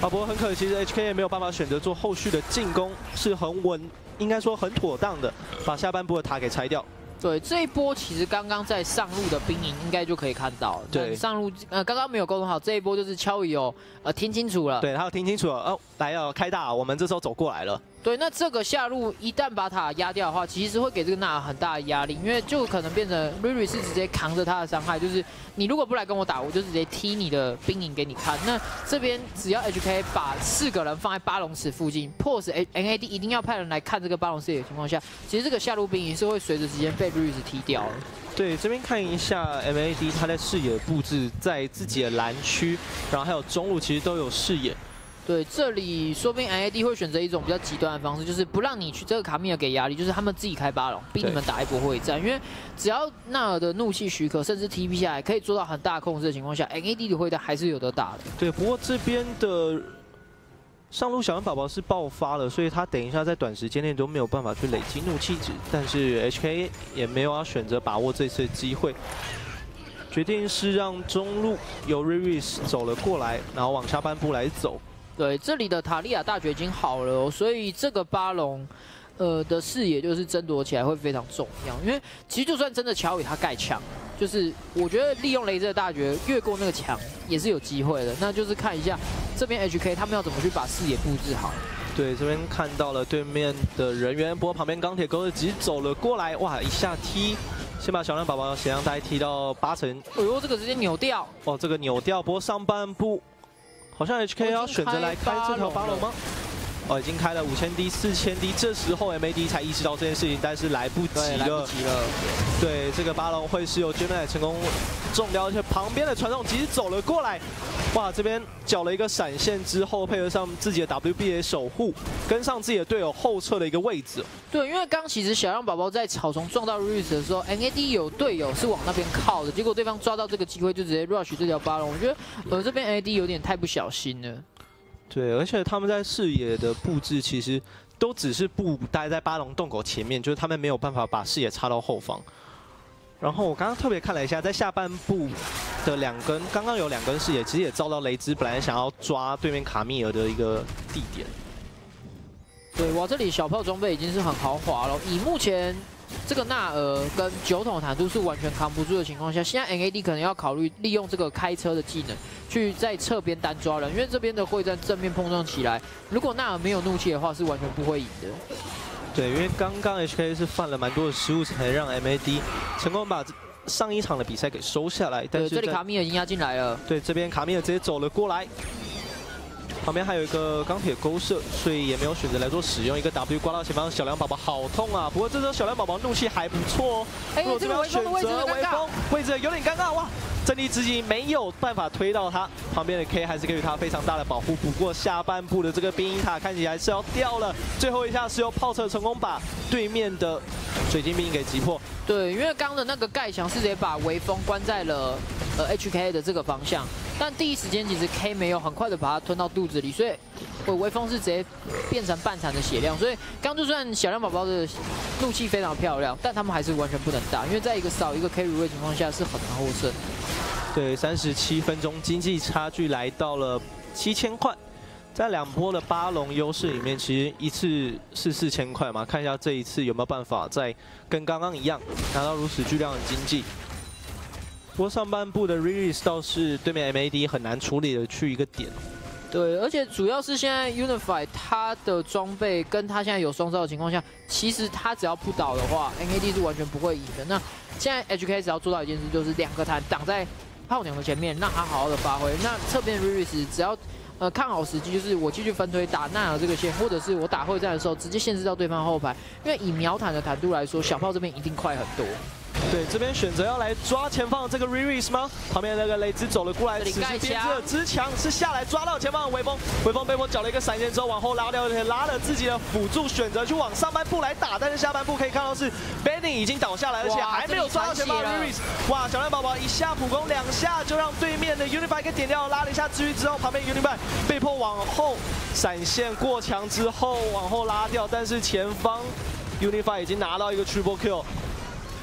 啊，不过很可惜的 ，HK 也没有办法选择做后续的进攻，是很稳，应该说很妥当的，把下半部的塔给拆掉。 对这一波，其实刚刚在上路的兵营应该就可以看到。对，上路刚刚没有沟通好，这一波就是敲鱼有听清楚了。对，他有听清楚了哦，来哦，开大，我们这时候走过来了。对，那这个下路一旦把塔压掉的话，其实会给这个娜很大的压力，因为就可能变成 Riris 是直接扛着他的伤害，就是你如果不来跟我打，我就直接踢你的兵营给你看。那这边只要 HK 把4个人放在巴龙池附近 ，Pose MAD 一定要派人来看这个巴龙池的情况下，其实这个下路兵营是会随着时间被。 被绿子踢掉了。对，这边看一下 MAD， 他在视野布置在自己的蓝区，然后还有中路其实都有视野。对，这里说不定 MAD 会选择一种比较极端的方式，就是不让你去这个卡米尔给压力，就是他们自己开巴龙，逼你们打一波会战。因为只要纳尔的怒气许可，甚至 TP 下来可以做到很大控制的情况下 ，MAD 的会战还是有得打的。对，不过这边的。 上路小羊宝宝是爆发了，所以他等一下在短时间内都没有办法去累积怒气值，但是 HK 也没有要选择把握这次的机会，决定是让中路由 Riris 走了过来，然后往下半步来走。对，这里的塔利亚大绝已经好了哦，所以这个巴龙。 的视野就是争夺起来会非常重要，因为其实就算真的乔伟他盖墙，就是我觉得利用雷兹的大绝越过那个墙也是有机会的，那就是看一下这边 HK 他们要怎么去把视野布置好。对，这边看到了对面的人员，不过旁边钢铁钩子走了过来，哇，一下踢，先把小亮宝宝血量带踢到8成，哎呦，这个直接扭掉，哦，这个扭掉，不过上半部好像 HK 要选择来开这条巴龙吗？ 哦，已经开了5000滴、4000滴，这时候 MAD 才意识到这件事情，但是来不及了。来不及了。对，这个巴龙会是由 Gemini 成功中标，而且旁边的传送其实走了过来。哇，这边搅了一个闪现之后，配合上自己的 WBA 守护，跟上自己的队友后撤的一个位置。对，因为刚其实小样宝宝在草丛撞到 Riris 的时候 ，MAD 有队友是往那边靠的，结果对方抓到这个机会就直接 rush 这条巴龙。我觉得这边 MAD 有点太不小心了。 对，而且他们在视野的布置其实都只是不待在巴龙洞口前面，就是他们没有办法把视野插到后方。然后我刚刚特别看了一下，在下半部的2根，刚刚有2根视野，其实也遭到雷兹本来想要抓对面卡米尔的一个地点。对，哇，这里小炮装备已经是很豪华了，以目前。 这个纳尔跟9筒弹珠是完全扛不住的情况下，现在 MAD 可能要考虑利用这个开车的技能，去在侧边单抓人，因为这边的会战正面碰撞起来，如果纳尔没有怒气的话，是完全不会赢的。对，因为刚刚 HK 是犯了蛮多的失误，才让 MAD 成功把上一场的比赛给收下来。但是这里卡米尔已经压进来了。对，这边卡米尔直接走了过来。 旁边还有一个钢铁勾射，所以也没有选择来做使用。一个 W 刮到前方，小梁宝宝好痛啊！不过这时候小梁宝宝怒气还不错哦。哎，这个微风的位置很尴尬，位置有点尴尬哇！阵地之击没有办法推到他，旁边的 K 还是给予他非常大的保护。不过下半部的这个兵营塔看起来是要掉了，最后一下是由炮车成功把对面的水晶兵营给击破。对，因为刚的那个盖墙是直接把微风关在了HK 的这个方向。 但第一时间其实 K 没有很快的把它吞到肚子里，所以微风是直接变成半残的血量。所以刚就算小亮宝宝的怒气非常漂亮，但他们还是完全不能打，因为在一个少一个 K 如的情况下是很难获胜。对，37分钟经济差距来到了7000块，在2波的巴龙优势里面，其实一次是4000块嘛，看一下这一次有没有办法再跟刚刚一样拿到如此巨量的经济。 不过上半部的 Riris 倒是对面 MAD 很难处理的去一个点，对，而且主要是现在 Unify 它的装备跟它现在有双招的情况下，其实它只要不倒的话 ，MAD 是完全不会赢的。那现在 HK 只要做到一件事，就是两个弹挡在炮鸟的前面，让他好好的发挥。那侧边 Riris 只要看好时机，就是我继续分推打奈尔这个线，或者是我打会战的时候直接限制到对方后排，因为以秒坦的坦度来说，小炮这边一定快很多。 对，这边选择要来抓前方的这个 Riris 吗？旁边那个雷兹走了过来，此时编织的之强是下来抓到前方的微风，微风被迫缴了一个闪现之后往后拉掉，拉了自己的辅助，选择去往上半部来打，但是下半部可以看到是 Benny 已经倒下来，而且还没有抓到前方的 Riris。哇，小亮宝宝一下普攻两下就让对面的 Unify 给点掉，拉了一下之余之后，旁边 Unify 被迫往后闪现过墙之后往后拉掉，但是前方 Unify 已经拿到一个 Triple Kill。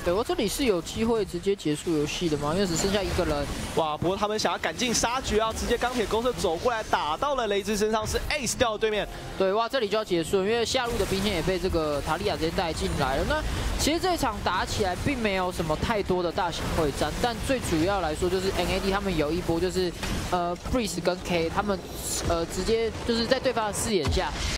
对，我这里是有机会直接结束游戏的吗？因为只剩下一个人。哇，不过他们想要赶尽杀绝啊，直接钢铁勾射走过来，打到了雷兹身上，是 ace 掉了对面。对，哇，这里就要结束了，因为下路的兵线也被这个塔利亚直接带进来了。那其实这一场打起来并没有什么太多的大型会战，但最主要来说就是 MAD 他们有一波就是Breeze 跟 K 他们直接就是在对方的视野下